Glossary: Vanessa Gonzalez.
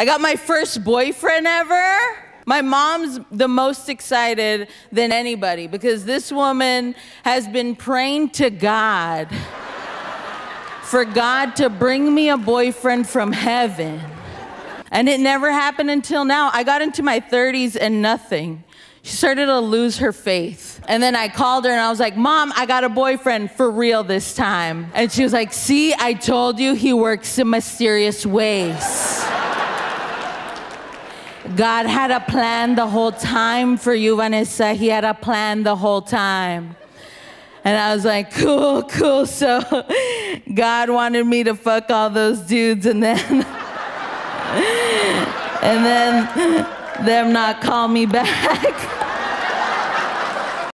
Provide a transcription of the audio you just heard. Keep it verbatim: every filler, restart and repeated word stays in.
I got my first boyfriend ever. My mom's the most excited than anybody because this woman has been praying to God for God to bring me a boyfriend from heaven. And it never happened until now. I got into my thirties and nothing. She started to lose her faith. And then I called her and I was like, Mom, I got a boyfriend for real this time. And she was like, see, I told you he works in mysterious ways. God had a plan the whole time for you, Vanessa. He had a plan the whole time. And I was like, cool, cool. So God wanted me to fuck all those dudes and then... and then them not call me back.